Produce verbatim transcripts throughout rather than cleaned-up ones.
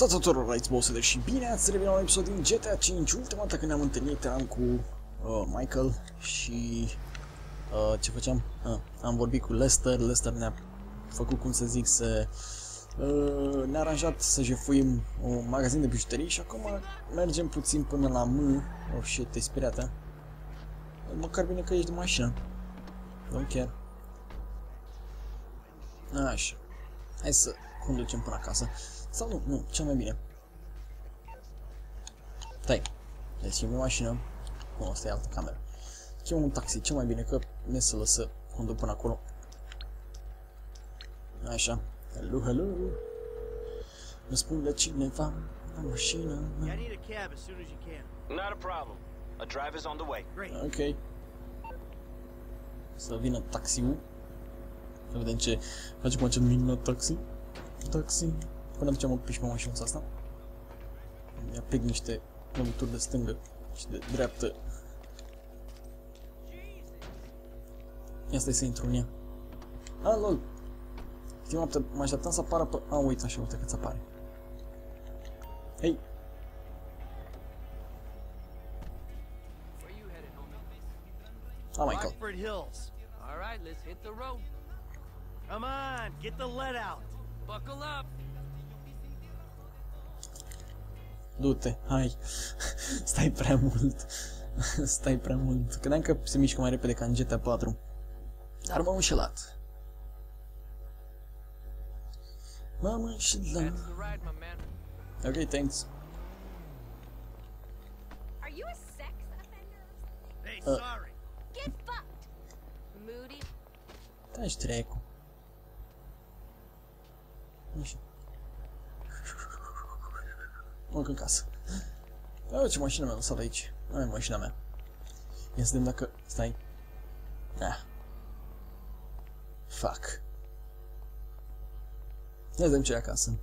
Salut tuturor, Life Invader și bine ați revenit la un episod din GTA cinci. Ultima dată când ne-am întâlnit am cu uh, Michael și uh, ce făceam? Uh, am vorbit cu Lester, Lester ne-a făcut, cum să zic, să uh, ne-a aranjat să jefuim un magazin de bijuterii și acum mergem puțin până la M. Oh shit, e speriată. Măcar bine că ești de mașină. Nu chiar. Așa. Hai să conducem până acasă. Sau nu, nu, cel mai bine. Stai, deschidem o mașină. Nu, asta e altă cameră. Chemăm un taxi, cel mai bine că ne se lăsă conduc până acolo. Așa. Hello, hello. Răspunde cineva la mașină. Ok. Să vină taxiul. Să vedem ce facem acel minunat taxi. Taxi. Până duceam o pișmă mașința asta. Mi-a pic niște lovituri de stângă și de dreaptă. Ia stai să intru în ea. Ah, lol! Ultima dată mă așteptam să apară pe... A, ah, uite așa, uite că-ți apare. Hei! Ah, Michael. Come on, get the lead out. Buckle up. Du-te, hai. Stai prea mult. Stai prea mult. Credeam că se mișcă mai repede ca în GTA patru. Dar m-am înșelat. M-am înșelat. Ok, thanks. Are you a sex offender? Hey, sorry. Get fucked. Moody. Taci trecu. Așa. Mă duc în casă. Ia ce mașină mi-a lăsat aici. Aia e mașina mea. Ia să vedem dacă... Stai. Ah. Fuck. Ia să vedem ce e acasă.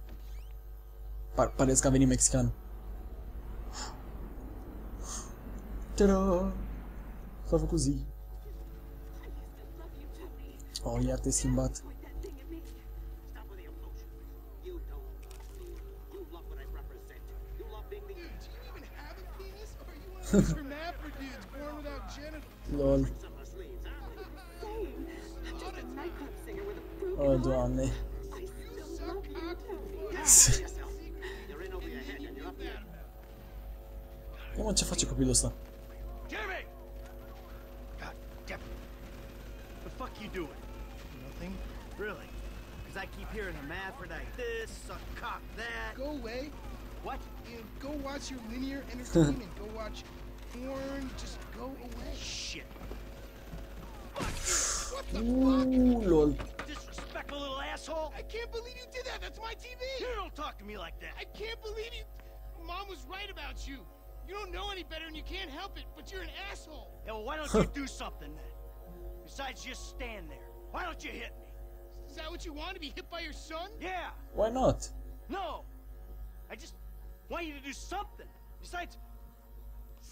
Par Pareți că a venit mexican. Ta-da! S-a făcut zi. Oh, iar te-ai schimbat. Lol. Oh, Doamne. Ia mă, ce face copilul ăsta? What? You go watch your linear entertainment. Go watch porn. Just go away. Shit. Fuck you. What the fuck? Ooh, lol. Disrespectful little asshole. I can't believe you did that. That's my T V. You don't talk to me like that. I can't believe you. Mom was right about you. You don't know any better and you can't help it, but you're an asshole. Yeah, well, why don't you do something then? Besides just stand there. Why don't you hit me? Is that what you want, to be hit by your son? Yeah. Why not? No. I just... want you to do something besides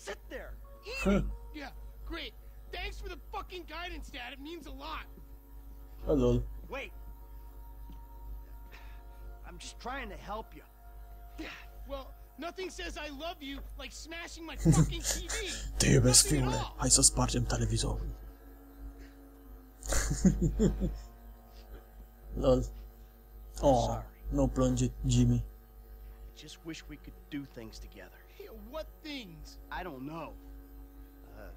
sit there eating. Yeah, great. Thanks for the fucking guidance, Dad. It means a lot. Hello. Wait. I'm just trying to help you. Well, nothing says I love you like smashing my fucking T V. Te iubesc, fiule. Hai să spargem televizorul. Lol. Oh, nu plânge, Jimmy. Just wish we could do things together. Yeah, what things? I don't know. Uh,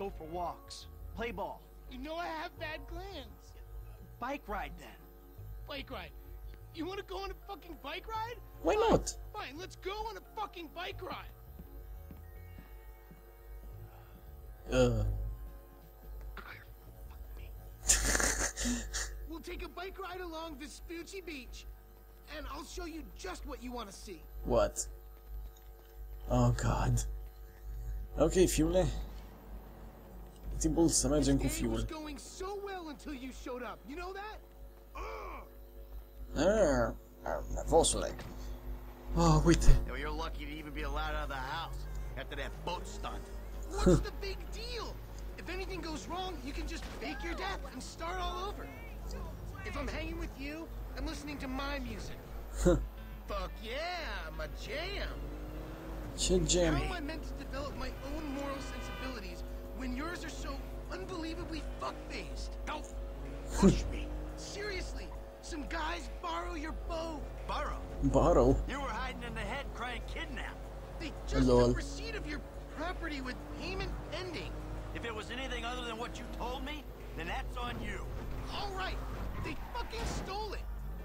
go for walks. Play ball. You know I have bad glands. Bike ride then. Bike ride? You want to go on a fucking bike ride? Why not? Fine, let's go on a fucking bike ride. Uh. We'll take a bike ride along Vespucci Beach. And I'll show you just what you want to see. What? Oh God. Okay, fiule. It's impossible să mergem cu fiul. Going so well until you showed up. You know that? Ah, nervosule. Oh, uite. You're lucky to even be allowed out of the house after that boat stunt. What's the big deal? If anything goes wrong, you can just fake your death and start all over. If I'm hanging with you, I'm listening to my music. Fuck yeah, my jam. Chick jam. How am I meant to develop my own moral sensibilities when yours are so unbelievably fuck-faced? Don't push me. Seriously, some guys borrow your bow. Borrow? Borrow? You were hiding in the head crying kidnap. They just took receipt of your property with payment pending. If it was anything other than what you told me, then that's on you. All right, they fucking stole it.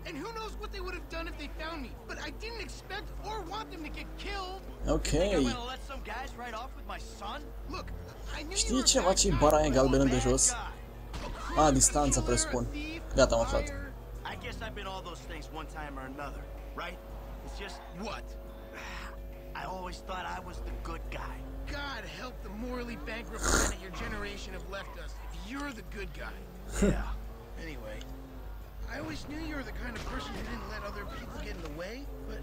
And who knows what they would have done if they found me. But I didn't expect or want them to get killed. Okay. You think I'm gonna let some guys ride off with my son? Look, I knew you were a bad guy. A killer, a liar. I guess I've been all those things one time or another, right? It's just what? I always thought I was the good guy. God help the morally bankrupt planet your generation have left us if you're the good guy. Yeah. Anyway, I always knew you were the kind of person who didn't let other people get in the way, but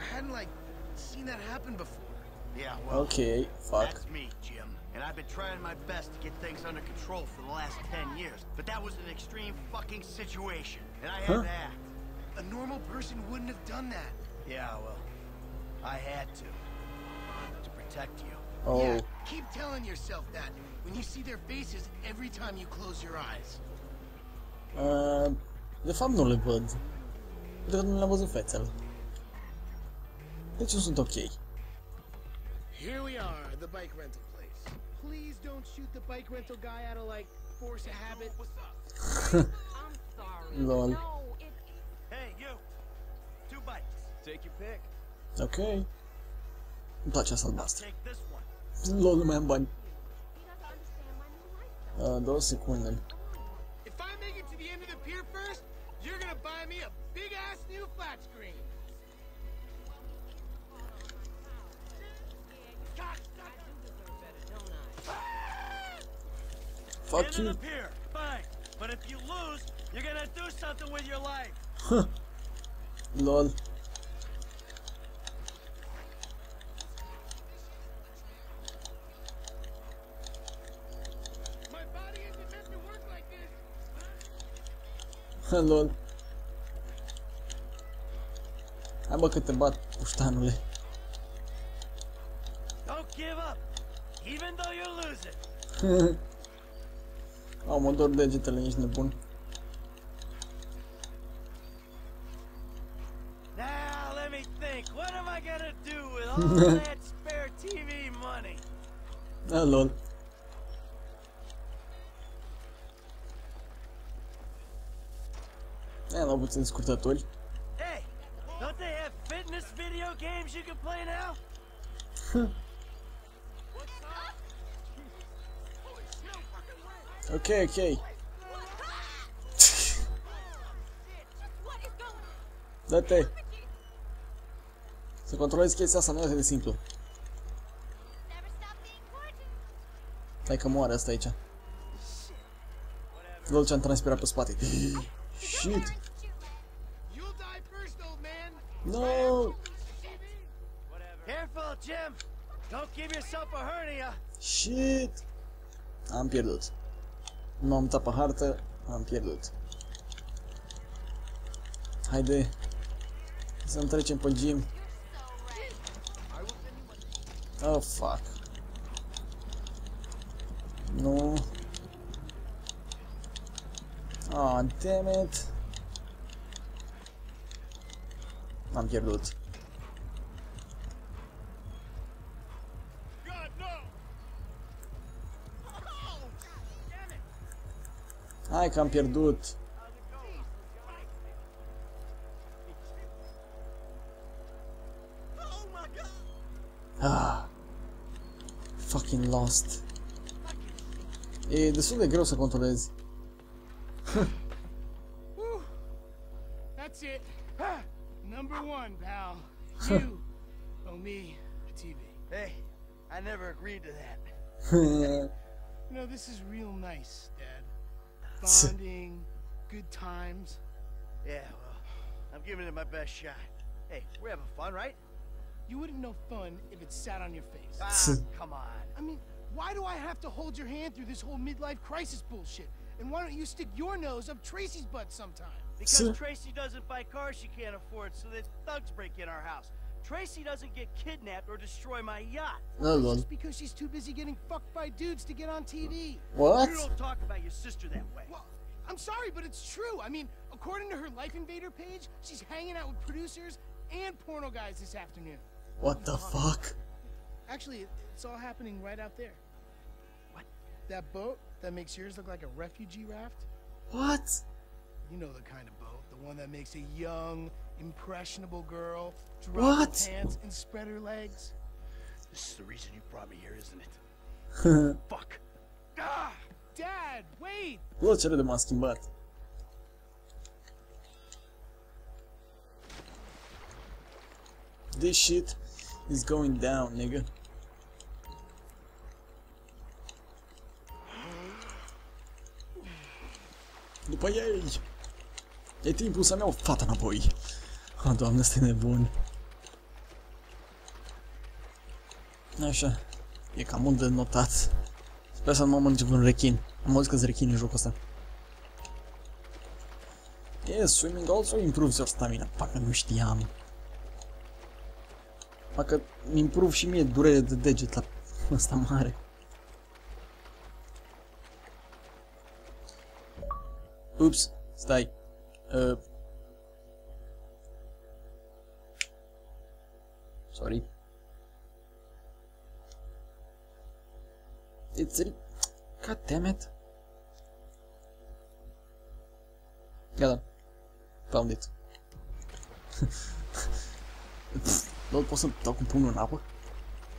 I hadn't, like, seen that happen before. Yeah, well, okay, fuck. That's me, Jim. And I've been trying my best to get things under control for the last ten years, but that was an extreme fucking situation, and I had huh? to act. A normal person wouldn't have done that. Yeah, well, I had to. To protect you. Oh. Yeah, keep telling yourself that when you see their faces every time you close your eyes. Uh, de fapt nu le văd. Pentru că nu le-am văzut fețele. Deci nu sunt ok. Here we are, the bike rental place. Please don't shoot the bike rental guy out of like force of habit. What's up? I'm sorry. Lol. No, it... Hey, you. Two bikes. Take your pick. Okay. Îmi place asta albastră. Lol, nu mai am bani. Uh, două secunde. You're gonna buy me a big ass new flat screen. Fuck you. Fine. But if you lose, you're gonna do something with your life. Huh. Lol. Lol. Hai bă că te bat, puștanule. Au, mă dor degetele, ești nebun. Ah, lol. Hey, don't they have fitness video games you can play now? What's up? Holy shit, fucking way. Okay, okay. Dă-te. Să controlezi chestia asta, nu este de simplu. Stai că moare asta aici. Lol, ce-am transpirat pe spate. Shit. You'll die first, old man. No. Careful, Jim. Don't give yourself a hernia. Shit. Am pierdut. Nu am uitat pe hartă, am pierdut. Haide. Să-mi trecem pe Jim. Oh, fuck. Nu. Oh, damn it. Am pierdut. Hai că am pierdut. Ah. Fucking lost. E destul de greu să controlezi. That's it. Number one, pal. You owe me a T V. Hey, I never agreed to that. No, this is real nice, Dad. Bonding, good times. Yeah, well, I'm giving it my best shot. Hey, we're having fun, right? You wouldn't know fun if it sat on your face. Ah, come on. I mean, why do I have to hold your hand through this whole midlife crisis bullshit? And why don't you stick your nose up Tracy's butt sometime? Because so, Tracy doesn't buy cars she can't afford, so that thugs break in our house. Tracy doesn't get kidnapped or destroy my yacht. Another one. Just because she's too busy getting fucked by dudes to get on T V. What? You don't talk about your sister that way. Well, I'm sorry, but it's true. I mean, according to her Life Invader page, she's hanging out with producers and porno guys this afternoon. What the fuck? Actually, it's all happening right out there. What? That boat that makes yours look like a refugee raft? What? You know the kind of boat, the one that makes a young, impressionable girl drop her pants and spread her legs. This is the reason you brought me here, isn't it? Fuck. Ah, Dad, wait. What are the masking bat? This shit is going down, nigga. După ei! E timpul să-mi iau fata înapoi! Oh, Doamne, asta e nebun! Așa, e cam mult de notat. Sper să nu mă mănânce vreun rechin. Am auzit că-s rechini în jocul ăsta. Yes, swimming also improves your stamina. Pacă nu știam. Pacă mi-improve și mie durere de deget la ăsta mare. Ups, stai. Uh. Sorry. It's re... God damn it. Got it. Found it. Lol, pot să-mi dau cu pumnul în apă?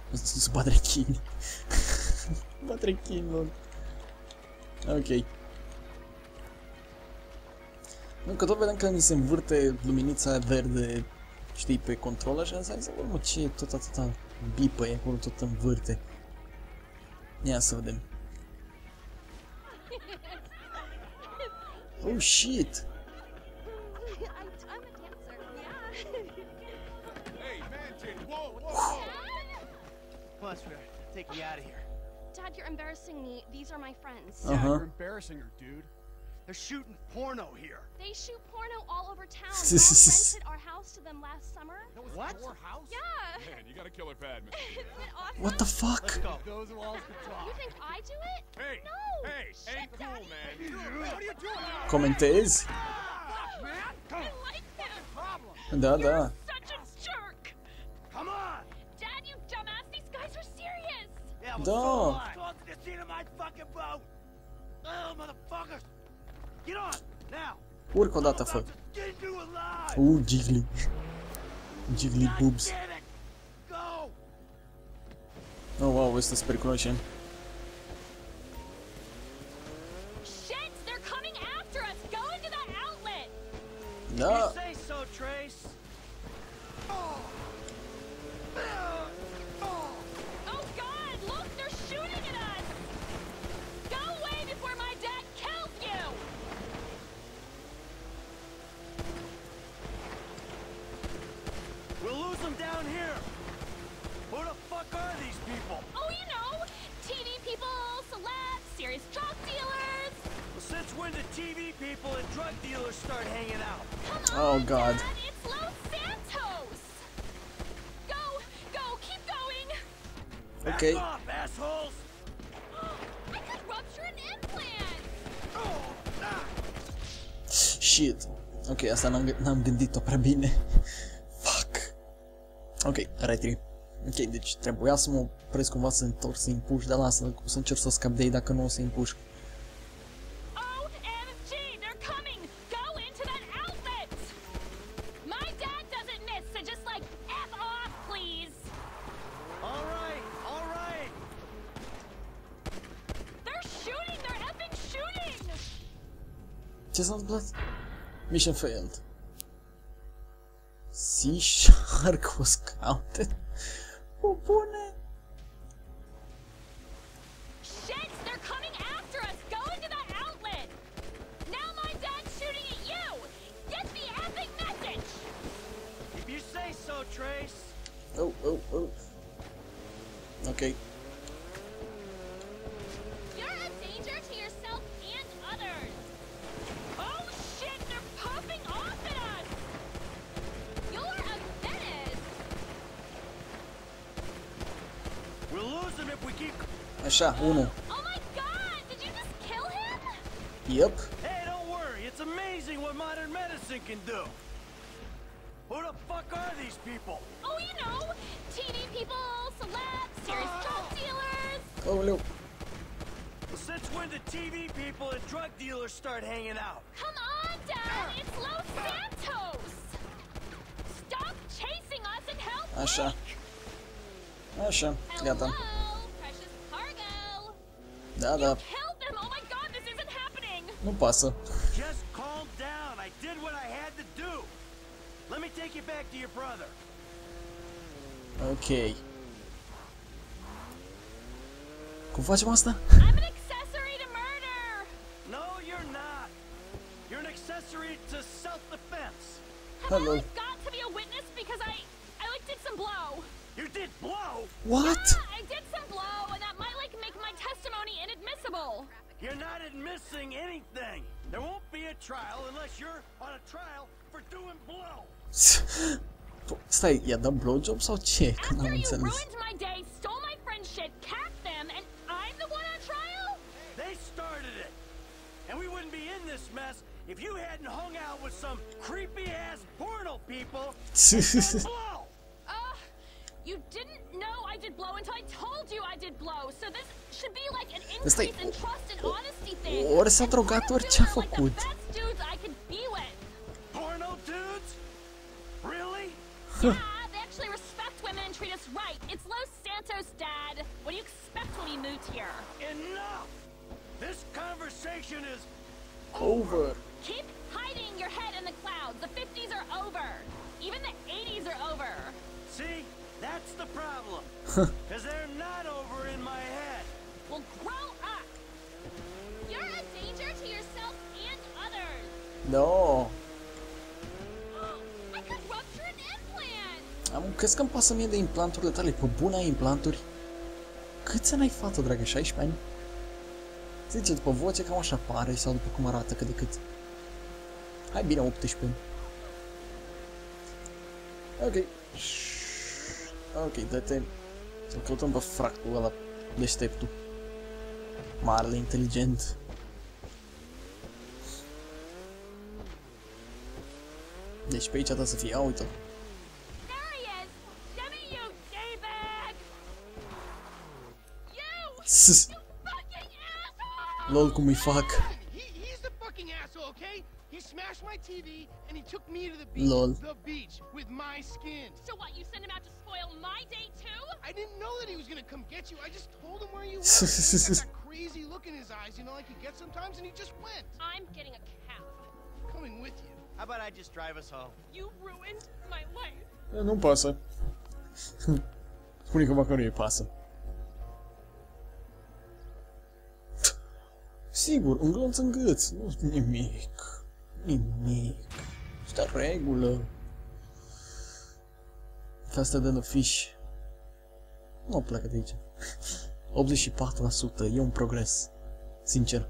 Nu se bat rechini. Bat rechini, lol. Ok. Nu, că tot vedem că mi se învârte luminița verde, știi, pe control, așa, hai să vedem, mă, ce e tot atâta bipă, e acolo tot învârte. Ia să vedem. Oh, shit! Dad, you're embarrassing me. These are my friends. Yeah, you're embarrassing her, dude. They're shooting porno here. They shoot porno all over town. I rented our house to them last summer. What? Your house? Yeah. Man, you got a killer pad, Mister What the fuck? Let's go. Those walls could talk. You think I do it? Hey. No. Hey, shit, ain't cool, man. What are you doing? Commentaries. I like them. Da, da. You're such a jerk. Come on. Dad, you dumbass. These guys are serious. Yeah, well, so am I. Talk to the scene of my fucking boat. Oh, motherfuckers. Urcă o dată, fă. Uuu, Jiggly. Jiggly boobs. Oh, wow, ăsta sper cunoaștem. Da. Oh God. Dad, it's Los Santos. Go, go, keep going. Okay. Back off, assholes. I could rupture an implant. Shit. Okay, asta n-am gândit-o prea bine. Fuck. Okay, retry. Okay, deci trebuia să mă opresc cumva să întorc, să impuși, dar lasă, să încerc să scap de ei dacă nu o să impuși. Ce s-a întâmplat? Mission failed. Sea shark was counted. O bune! Shit, they're coming after us. Go into that outlet. Now my dad's shooting at you. Get the epic message. If you say so, Trace. Oh, oh, oh. Okay. You're a danger to yourself and others. Oh shit, they're popping shot, uno. Oh my God! Did you just kill him? Yep. Hey, don't worry. It's amazing what modern medicine can do. Who the fuck are these people? Oh, you know, T V people, celebs, serious drug dealers. Oh, no. Since when did T V people and drug dealers start hanging out? Come on, Dad! It's Los Santos! Stop chasing us and help Asha. Nick. Asha, got them. Precious cargo. Da, da. You killed them! Oh my God, this isn't happening! No passa. Just calm down. I did what I had to do. Let me take you back to your brother. Okay. Cum facem asta? To self-defense. I've got to be a witness because I, I like did some blow. You did blow? What? Yeah, I did some blow, and that might like make my testimony inadmissible. You're not admitting anything. There won't be a trial unless you're on a trial for doing blow. Stai, i-a dat blowjob sau ce? Că n-am înțeles. After you ruined my day, stole my friend's shit, capped them, and I'm the one on trial? They started it, and we wouldn't be in this mess. If you hadn't hung out with some creepy ass porno people, blow. Uh, you didn't know I did blow until I told you I did blow. So this should be like an increase in trust and honesty thing. What is that drogat orice a făcut? Porno dudes? Really? Yeah, they actually respect women and treat us right. It's Los Santos, Dad. What do you expect when we moved here? Enough. This conversation is over. Keep hiding your head in the clouds. The fifties are over. Even the eighties are over. See, that's the problem. Because they're not over in my head. Well, grow up. You're a danger to yourself and others. No. Oh, I could rupture an implant. Am, crezi că-mi pasă mie de implanturile tale? Pe bune ai implanturi? Câți ani ai, fată, dragă? șaisprezece ani? Zice, după voce, cam așa pare, sau după cum arată, cât de cât. Hai bine, optsprezece. Ok. Ok, dă-te. Să-l căutăm pe fractul ăla, deșteptul. Marele, inteligent. Deci pe aici trebuie să fie, a, uite-l. Lol, cum îi fac. He's the fucking asshole, okay? He smashed my T V and he took me to the beach. Lol. The beach with my skin. So what, you sent him out to spoil my day too? I didn't know that he was going to come get you. I just told him where you were. He's got that crazy look in his eyes, you know, like he gets sometimes, and he just went. I'm getting a cab. Coming with you. How about I just drive us home? You ruined my life. Nu-mi pasă. Spune că măcar nu-i pasă. Sigur, un glonț în gâț, nu nimic, nimic, asta regulă. Că asta dă fiș. Nu pleacă de aici. optzeci și patru la sută, e un progres, sincer.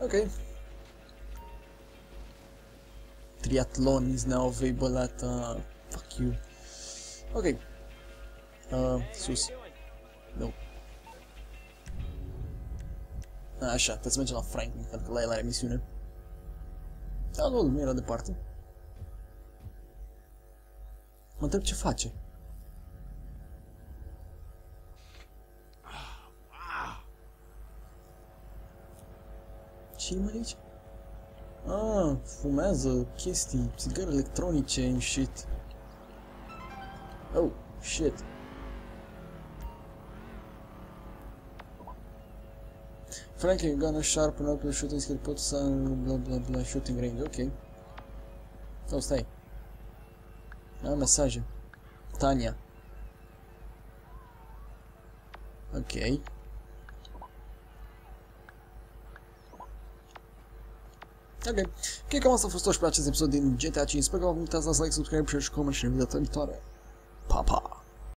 Ok. Triathlon is now available at, uh, fuck you. Okay. Uh, sus. No. Așa, trebuie să mergem la Franklin, pentru că la el are misiune. Da, lol, nu era departe. Mă întreb ce face. Ce-i mă aici? Ah, fumează chestii, țigări electronice and shit. Oh, shit. Franklin gonna sharpen up your shooting skill, put some blah blah blah shooting range, ok. Oh, stai. Am mesaje. Tania. Ok. Ok, ok, cam asta a fost tot și pe acest episod din G T A cinci. Sper că v-am uitat să dați like, subscribe, share și coment și ne vedem data viitoare. Pa, pa!